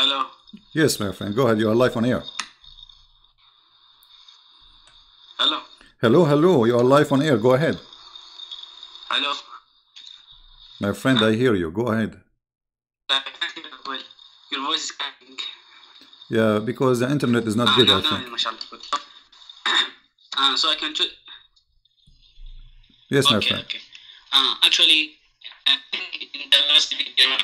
Hello. Yes, my friend. Go ahead. You are live on air. Hello. Hello, hello. You are live on air. Go ahead. Hello. My friend, I hear you. Go ahead. Your voice is cracking. Yeah, because the internet is not good, I think. So I can... Yes, my friend. Okay. Actually, in the last video, in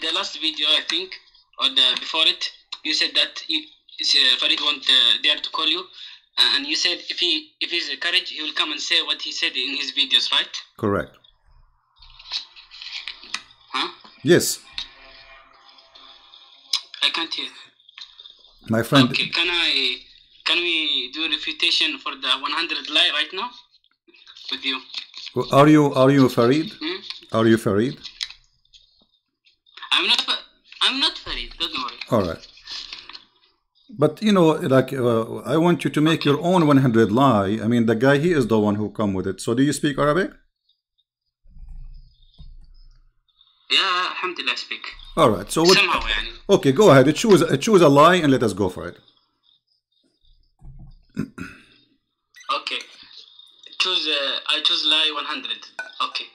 the last video, I think, or the before it, you said that Farid won't dare to call you, and you said if he's courage, he will come and say what he said in his videos, right? Correct. Huh? Yes. I can't hear. My friend. Okay, can we do refutation for the 100 lie right now with you? Are you Farid? Hmm? Are you Farid? I'm not Farid. Don't worry. All right. But you know, like I want you to make your own 100 lie. I mean, the guy, he is the one who come with it. So, do you speak Arabic? Yeah, alhamdulillah, I speak. All right. So what, somehow, okay, go ahead. Choose a lie and let us go for it. Okay. I choose lie 100. Okay.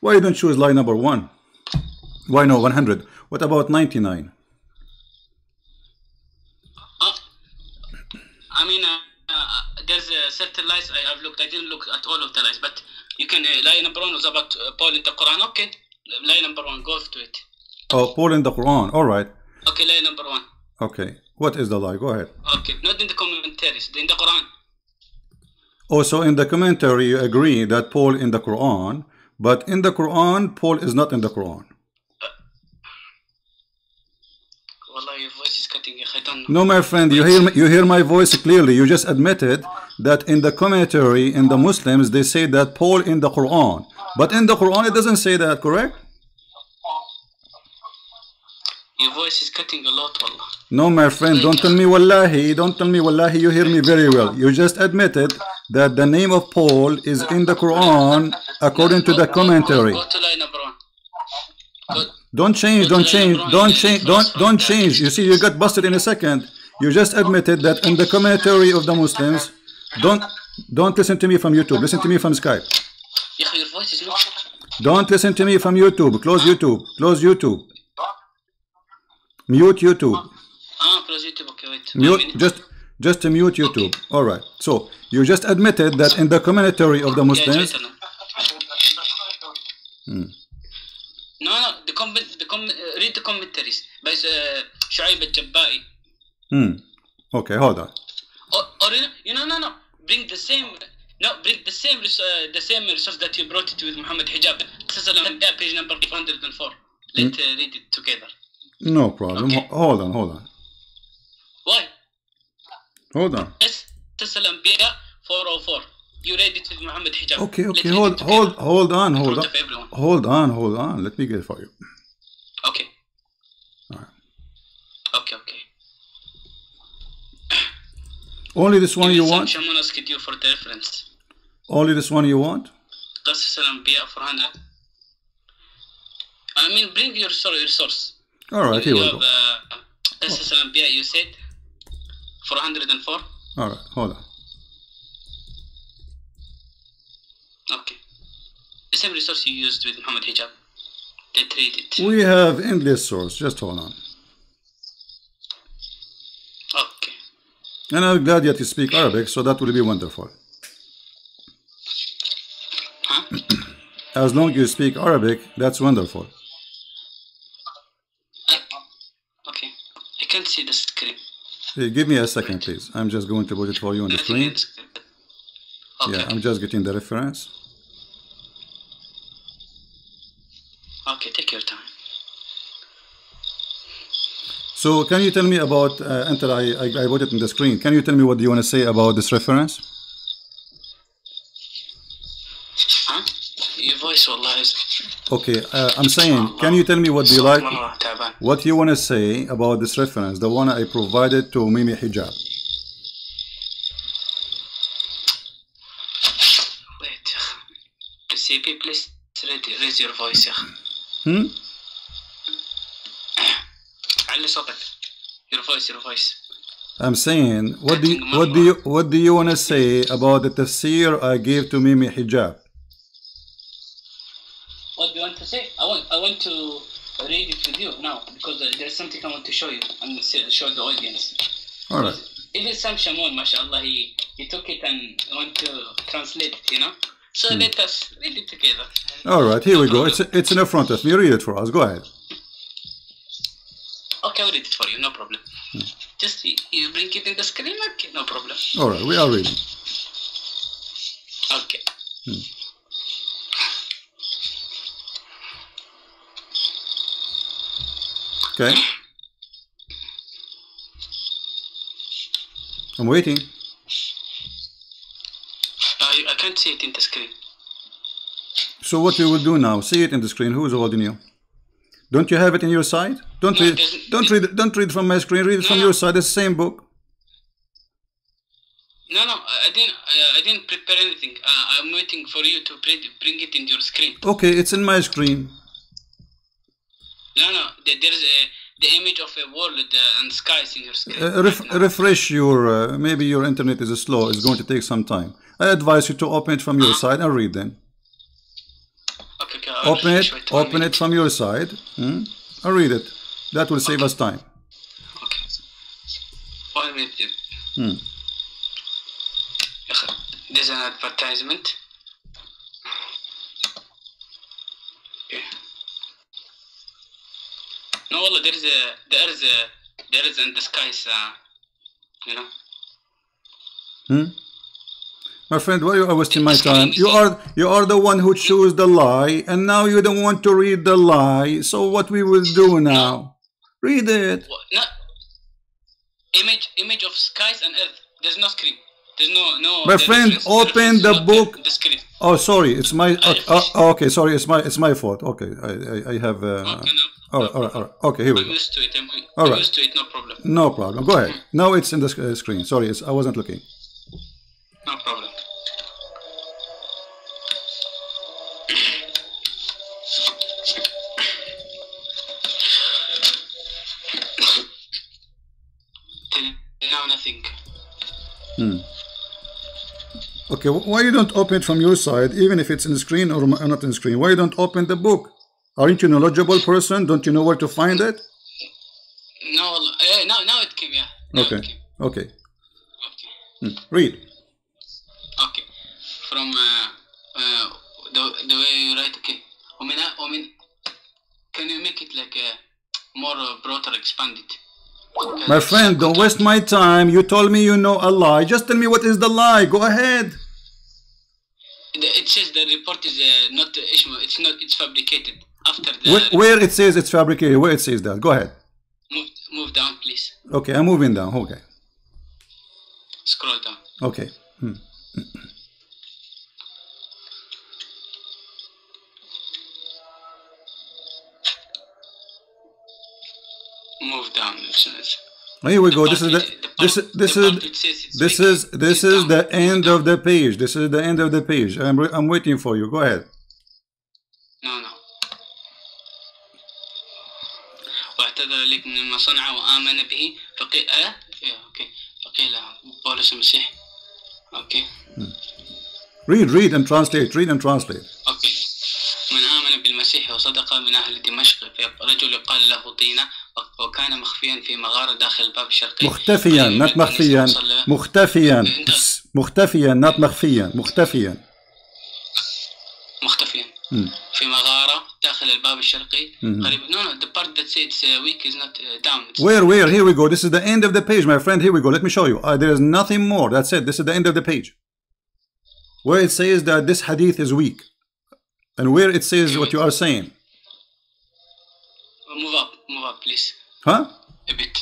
Why you don't choose lie number 1? Why no 100? What about 99? I mean, there's certain lies I've looked. I didn't look at all of the lies, but you can lie number 1 was about Paul in the Quran. Okay, lie number 1, go to it. Oh, Paul in the Quran. All right. Okay, lie number 1. Okay, what is the lie? Go ahead. Okay, not in the commentaries, in the Quran. Oh, so in the commentary you agree that Paul in the Quran, but in the Quran Paul is not in the Quran. Your voice is cutting. I don't know. No, my friend, you hear my voice clearly. You just admitted that in the commentary in the Muslims they say that Paul in the Quran, but in the Quran it doesn't say that, correct? Your voice is cutting a lot, Allah. No, my friend, don't tell me wallahi. Don't tell me wallahi. You hear me very well. You just admitted that the name of Paul is in the Quran according to the commentary. Go to lie number 1. Don't change. You see, you got busted in a second. You just admitted that in the commentary of the Muslims. Don't listen to me from YouTube. Listen to me from Skype. Don't listen to me from YouTube. Close YouTube. Close YouTube. Mute YouTube. Mute, just to mute YouTube. All right. So you just admitted that in the commentary of the Muslims. No, read the commentaries by Shoaib al-Jabba'i. Okay, hold on. Or bring the same. No, bring the same resource that you brought it with Muhammad Hijab. Tessalam Bia, page number 104. Let's read it together. No problem. Okay. Hold on. Why? Hold on. Tessalam Bia 404. You read it with Muhammad Hijab. Okay. Hold on. Let me get it for you. Okay. All right. Okay. Only this one you want? Sam Shamoun asked you for the reference. Only this one you want? Tessalam Bia 400. I mean, bring your source. All right, here we go. Tessalam Bia, you said 404. All right, hold on. Okay. The same resource you used with Muhammad Hijab. They read it. We have endless source. Just hold on. Okay. And I'm glad that you speak Arabic, so that will be wonderful. Huh? As long as you speak Arabic, that's wonderful. Okay. I can't see the screen. Hey, give me a second, please. I'm just going to put it for you on the screen. Okay. Yeah, I'm just getting the reference. Okay, take your time. So, can you tell me about, until I put it in the screen, can you tell me what do you want to say about this reference? Huh? Your voice, Allah, is... Okay, I'm saying, can you tell me what do you like, what you want to say about this reference, the one I provided to Mimi Hijab? Please raise your voice يا أخي. علي صوتك. Your voice. I'm saying, what do you want to say about the tafsir I gave to Mimi Hijab? What do you want to say? I want to read it with you now because there's something I want to show you and show the audience. All right. Even Sam Shamoun, mashallah, he took it and want to translate it, you know. So let us read it together. All right, here we go. It's in front of me. Read it for us. Go ahead. Okay, I'll read it for you. No problem. Just you bring it in the screen. Okay, no problem. All right, we are reading. Okay. Okay. I'm waiting. I can't see it in the screen. So what we will do now? See it in the screen. Who is holding you? Don't you have it in your side? Don't read from my screen. Read it from your side. It's the same book. No, I didn't prepare anything. I'm waiting for you to bring it in your screen. Okay, it's in my screen. No, there's the image of a world and skies in your screen. Refresh your. Maybe your internet is slow. It's going to take some time. I advise you to open it from your side and read then. Okay, open it from your side. I'll read it. That will save us time. Okay. 1 minute. There's an advertisement. Okay. No, there is in the skies. You know. My friend, why are you wasting my time? You are the one who chose the lie, and now you don't want to read the lie. So what we will do now? Read it. No. Image of skies and earth. There's no screen. There's no. My friend, open the book. The screen. Oh, sorry, it's my. Okay, sorry, it's my fault. Okay, I have. Okay, no. All right. Okay, here we go. I'm used to it. I'm used to it. No problem. No problem. Go ahead. Now it's in the screen. Sorry, I wasn't looking. No problem. Okay, why you don't open it from your side, even if it's in the screen or not in the screen? Why you don't open the book? Aren't you a knowledgeable person? Don't you know where to find it? No, it came, yeah. Okay. Read. Okay, from the way you write, okay. Can you make it like a more broader, expanded? My friend, don't waste my time. You told me you know a lie. Just tell me what is the lie. Go ahead. It says the report is not Ishmael. It's not. It's fabricated. After the where it says it's fabricated. Where it says that. Go ahead. Move down, please. Okay, I'm moving down. Okay. Scroll down. Okay. Move down. Here we go. This is the end of the page. This is the end of the page. I'm waiting for you. Go ahead. No. Okay. Read and translate. Okay. مختفيا not مخفيا مختفيا مختفيا not مخفيا مختفيا في مغارة داخل الباب الشرقي قريب no the part that says weak is not down where here we go this is the end of the page my friend here we go let me show you there is nothing more that's it this is the end of the page where it says that this hadith is weak and where it says what you are saying move up please a bit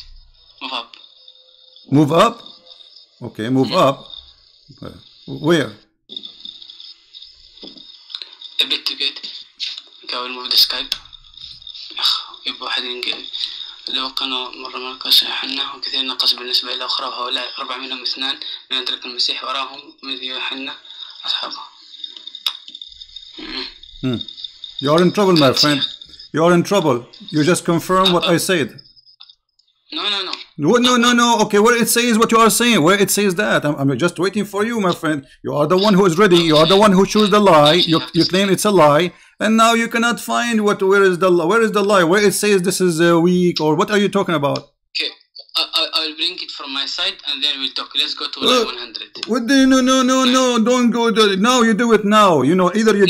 move up okay move up where a bit to get okay I will move the Skype يبقى واحد ينقل لو كانوا مرة مركز حنا وكثير نقص بالنسبة إلى أخرى وهؤلاء 4 منهم اثنان لم يدرك المسيح وراهم مثل حنا أصحابه You're in trouble, my friend. You're in trouble. You just confirm what I said. No. Okay, where it says what you are saying, where it says that. I'm just waiting for you, my friend. You are the one who is ready. You are the one who chose the lie. You claim it's a lie, and now you cannot find where is the lie, where it says this is weak, or what are you talking about? Okay, I'll bring it from my side, and then we'll talk. Let's go to lie 100. What do you, no, don't go there. Now you do it now. You know, either you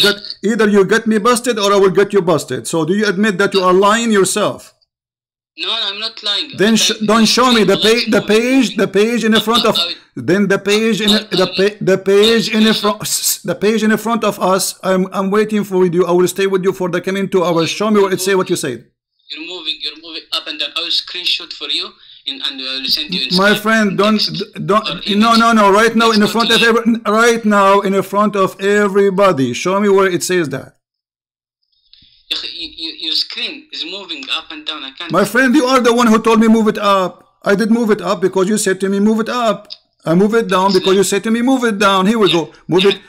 get me busted, or I will get you busted. So do you admit that you are lying yourself? No, I'm not lying. Then don't show me the page in the front of the page in front of us. I'm waiting for you. I will stay with you for the coming 2 hours. Show me what it say. What you said. You're moving up and down. I will screenshot for you and I will send you. My friend, no. Right now in the front of everybody. Show me where it says that. Your screen is moving up and down. I can't. My friend, you are the one who told me move it up. I did move it up because you said to me move it up. I move it down because you said to me move it down. Here we go. Move it.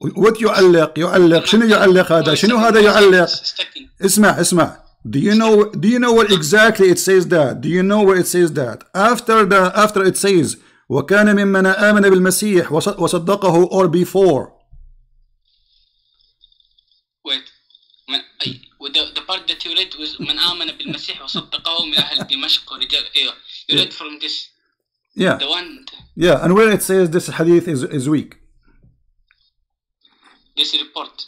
What يعلق شنو يعلق هذا؟ شنو هذا يعلق؟ اسمع. Do you know what exactly it says that? Do you know where it says that? After it says وكان ممن آمن بالمسيح وصدقه or before. The part that you read was من آمن بالمسيح وصدقه من أهل دمشق ورجال. You read from this. Yeah. The one. Yeah, and where it says this hadith is weak. This report.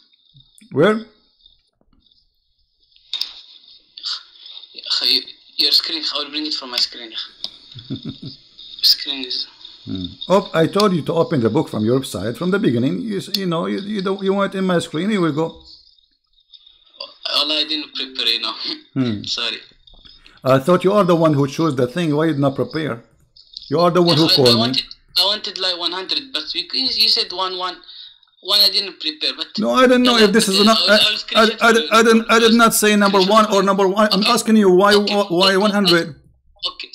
Where? Your screen. I will bring it from my screen. Screen is. Oh, I told you to open the book from your side from the beginning. You want in my screen. Here we go. I didn't prepare enough. Sorry. I thought you are the one who chose the thing. Why did not prepare? You are the one who called me. I wanted like 100, but you said one. I didn't prepare. But no, I don't know if this is enough. I did not say number one or number one. Okay. I'm asking you why 100. Okay,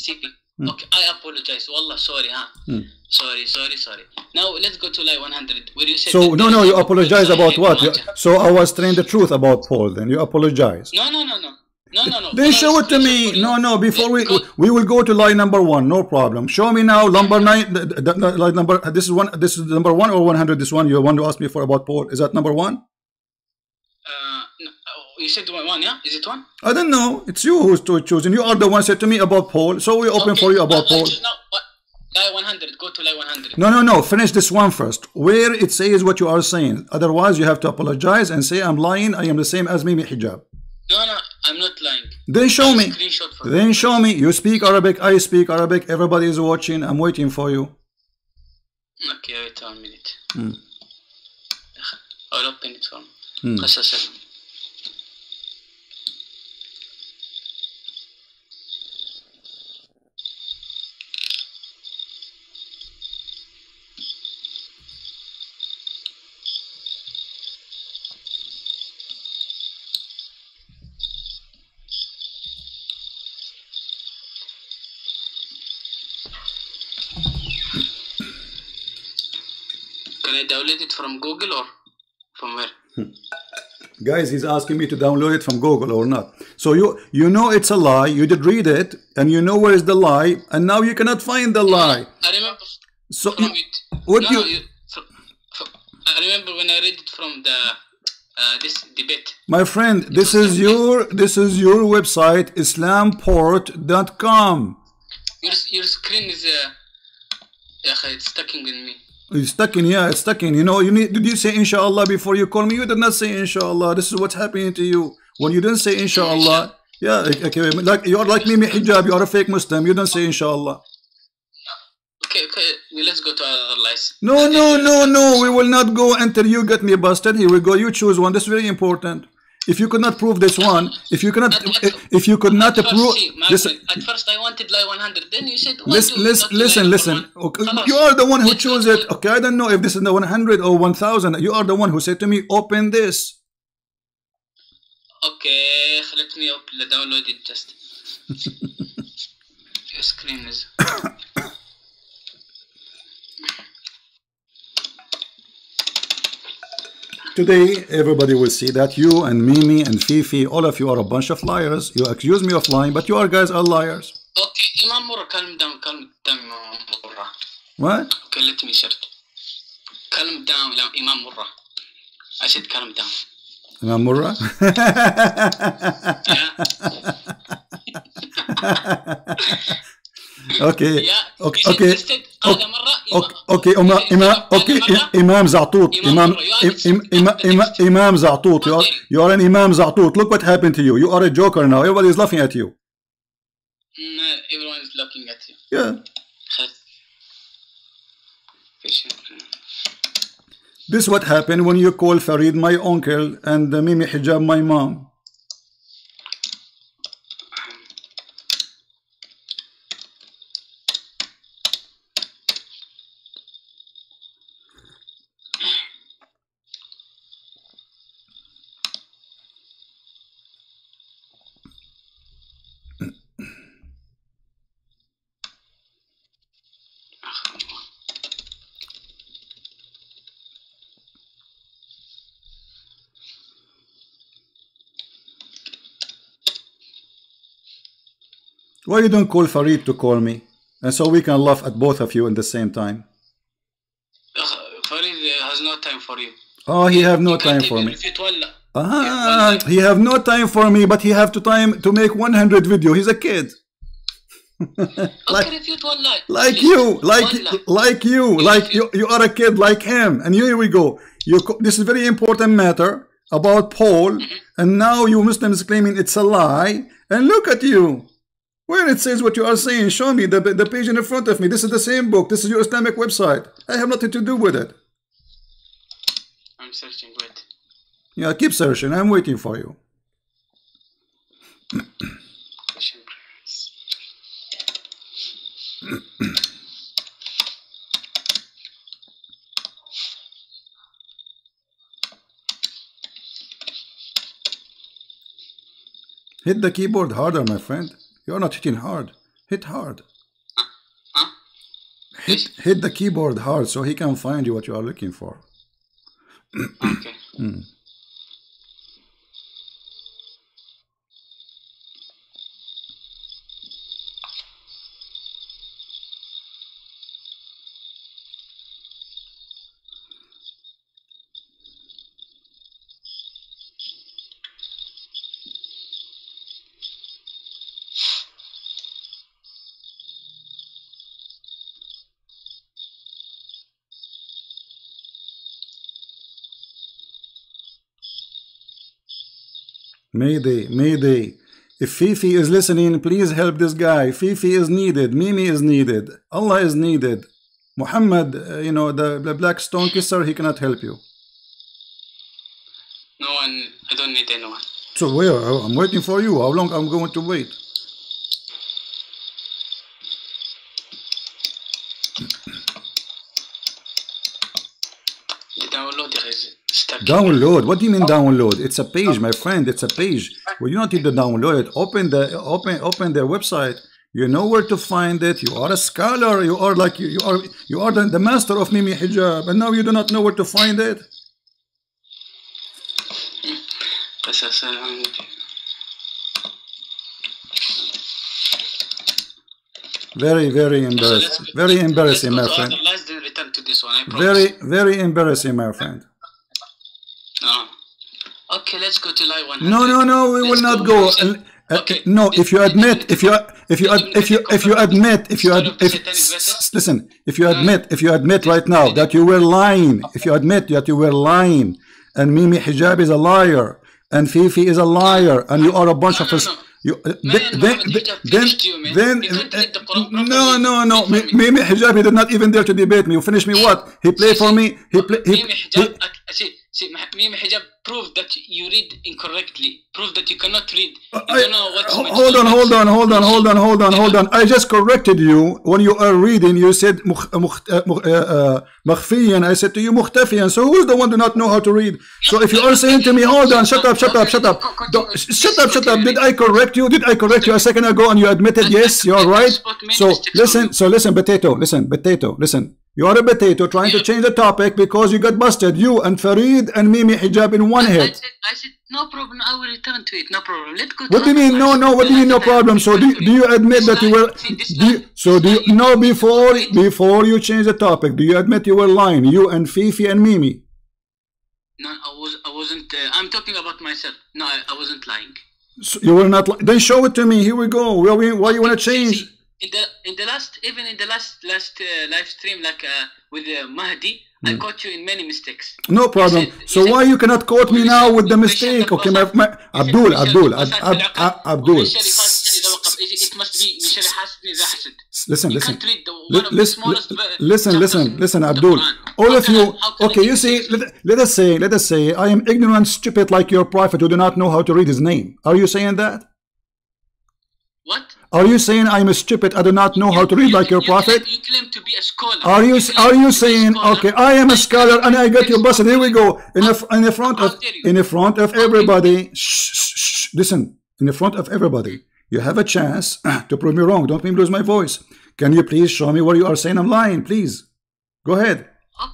CP. Okay, I apologize. Wallah, sorry, Sorry. Now let's go to lie 100. Where you said no, you apologize about what? So I was telling the truth about Paul. Then you apologize. No. Then show it to me. No. Before we will go to lie number one. No problem. Show me now number 9. Lie number. This is one. This is number 1 or 100. This one. You want to ask me for about Paul. Is that number 1? You said 1, yeah? Is it 1? I don't know. It's you who's choosing. You are the one said to me about Paul. So we open for you about Paul. Lie 100. Go to lie 100. No. Finish this one first. Where it says what you are saying. Otherwise, you have to apologize and say I'm lying. I am the same as Mimi Hijab. No. I'm not lying. Then show me. Then show me. You speak Arabic. I speak Arabic. Everybody is watching. I'm waiting for you. Okay, wait 1 minute. I'll open it for me. Download it from Google or from where? Guys, he's asking me to download it from Google or not. So you know it's a lie. You did read it, and you know where is the lie, and now you cannot find the lie. I remember. So I remember when I read it from the this debate. My friend, this is your website, islamport.com. Your screen is it's stuck in me. It's stuck in, yeah, it's stuck in. You know, you need. Did you say inshallah before you call me? You did not say inshallah. This is what's happening to you when you didn't say inshallah. Yeah, okay. Like you are like Mimi Hijab. You are a fake Muslim. You don't say inshallah. Okay. Let's go to our lies. No. We will not go until you get me busted. Here we go. You choose one. That's very important. If you could not prove this one, if you could not prove this, at first I wanted lie 100. Then you said listen. Okay, you are the one who chose it. Okay, I don't know if this is the 100 or 1000. You are the one who said to me, open this. Okay, let me download it just. Your screen is. Today, everybody will see that you and Mimi and Fifi, all of you are a bunch of liars. You accuse me of lying, but you are guys are liars. Okay, Imam Murrah, calm down, Imam Murrah. What? Okay, let me start. Calm down, Imam Murrah. I said calm down. Imam Murrah? Okay. Yeah. Okay. Okay. Okay. Imam Zaatout. Imam Zaatout. You are an Imam Zaatout. Look what happened to you. You are a joker now. Everybody is laughing at you. No, everyone is looking at you. Yeah. This is what happened when you call Farid my uncle and Mimi Hijab my mom. Why you don't call Farid to call me? And so we can laugh at both of you in the same time. Farid has no time for you. Oh, he have no time for me. Ah, he have no time for me, but he have to time to make 100 video. He's a kid. like you are a kid like him. And here we go. This is a very important matter about Paul. And now you Muslims claiming it's a lie. And look at you. Well, it says what you are saying. Show me the page in front of me. This is the same book. This is your Islamic website. I have nothing to do with it. I'm searching. Wait. Yeah, keep searching. I'm waiting for you. Hit the keyboard harder, my friend. You're not hitting hard. Hit hard. Hit the keyboard hard so he can find you what you are looking for. Okay. Mayday, mayday. If Fifi is listening, please help this guy. Fifi is needed. Mimi is needed. Allah is needed. Muhammad, you know, the black stone kisser, he cannot help you. No one, I don't need anyone. So where? I'm waiting for you. How long I'm going to wait? Download? What do you mean download? It's a page, my friend. It's a page. Well, you don't need to download it. Open their website. You know where to find it. You are a scholar. You are like you are the master of Mimi Hijab, and now you do not know where to find it. Very, very embarrassing. Very embarrassing, my friend. Very, very embarrassing, my friend. Okay, let's go to live 100. No, no, no, we will not go. Okay. No, if you admit right now that you were lying, if you admit that you were lying, and Mimi Hijab is a liar, and Fifi is a liar, and you are a bunch of us. No, Mimi Hijab, he did not even dare to debate me. You finish me what? He played for me. See, Mimi Hijab proved that you read incorrectly. Proved that you cannot read. Hold on. I just corrected you when you are reading. You said Makhfiyan. I said to you Mukhtafiyan. So who's the one do not know how to read? So if you are saying to me, hold on, shut up. Shut up. Did I correct you? Did I correct you a second ago and you admitted yes, you're right? So listen, potato, listen. You are a potato trying to change the topic because you got busted. You and Farid and Mimi Hijab in one hit. I said, no problem. I will return to it. No problem. Let's go. What do you mean? No. What do you mean? No problem. So do you admit that you were? No. Before you change the topic, do you admit you were lying? You and Fifi and Mimi. No, I wasn't. I'm talking about myself. No, I wasn't lying. So you were not. Then show it to me. Here we go. Why you want to change? See. In the last live stream, like with Mahdi, I caught you in many mistakes. No problem. So why you cannot quote me now with the mistake? Okay, Abdul. It must be. Listen, Abdul. All of you. Okay, you see. Let us say, I am ignorant, stupid, like your prophet, who do not know how to read his name. Are you saying that? What? Are you saying I'm a stupid? I do not know how to read like your prophet? You claim to be a scholar. Are you saying, okay, I am a scholar and I got your bus? Here we go in the front of everybody. Shh, listen, in the front of everybody. You have a chance to prove me wrong. Don't make me lose my voice. Can you please show me where you are saying I'm lying? Please, go ahead.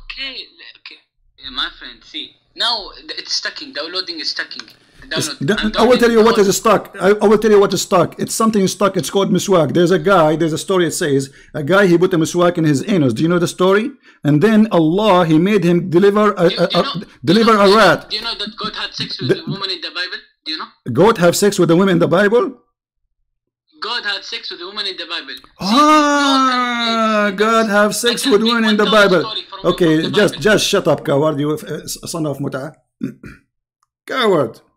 Okay, my friend. See, now it's stacking. Downloading is stacking. I will tell you what is stuck. I will tell you what is stuck. It's something stuck. It's called miswak. There's a story. It says a guy, he put a miswak in his anus. Do you know the story? And then Allah, he made him deliver a rat. Do you know that God had sex with the woman in the Bible? Do you know? God have sex with the women in the Bible? God had sex with the woman in the Bible. Ah, God have sex with women in the Bible. Okay, just shut up, coward. You son of Mut'ah. Coward.